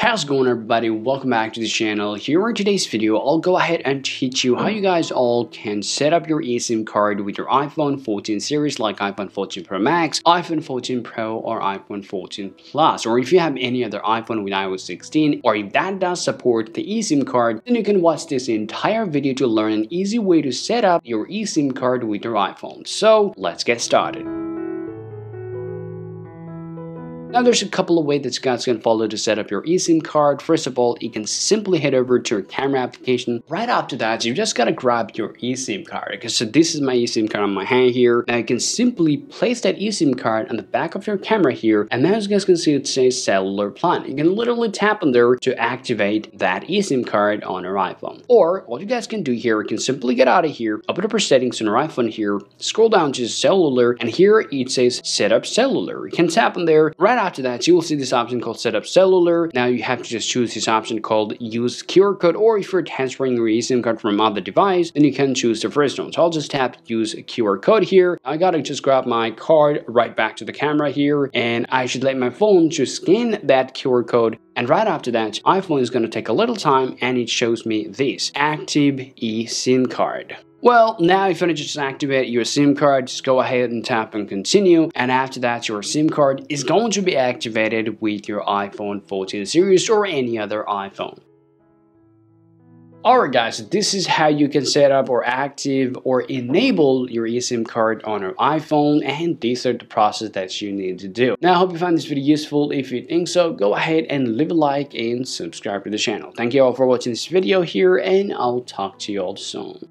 How's it going, everybody? Welcome back to the channel. Here in today's video, I'll go ahead and teach you how you guys all can set up your eSIM card with your iPhone 14 series, like iPhone 14 Pro Max, iPhone 14 Pro, or iPhone 14 Plus, or if you have any other iPhone with iOS 16, or if that does support the eSIM card, then you can watch this entire video to learn an easy way to set up your eSIM card with your iPhone. So let's get started. Now there's a couple of ways that you guys can follow to set up your eSIM card. First of all, you can simply head over to your camera application. Right after that, you just gotta grab your eSIM card. Okay, so this is my eSIM card on my hand here. Now you can simply place that eSIM card on the back of your camera here, and now as you guys can see, it says cellular plan. You can literally tap on there to activate that eSIM card on your iPhone. Or what you guys can do here, you can simply get out of here, open up your settings on your iPhone here, scroll down to cellular, and here it says set up cellular. You can tap on there. Right after that, you will see this option called Setup Cellular. Now you have to just choose this option called Use QR Code, or if you're transferring your eSIM card from another device, then you can choose the first one. So I'll just tap Use QR Code here. I gotta just grab my card right back to the camera here, and I should let my phone just scan that QR code. And right after that, iPhone is gonna take a little time, and it shows me this active eSIM card. Well, now if you want to just activate your SIM card, just go ahead and tap on continue, and after that your SIM card is going to be activated with your iPhone 14 series or any other iPhone. Alright guys, so this is how you can set up or active or enable your eSIM card on your iPhone, and these are the process that you need to do. Now I hope you found this video useful. If you think so, go ahead and leave a like and subscribe to the channel. Thank you all for watching this video here, and I'll talk to you all soon.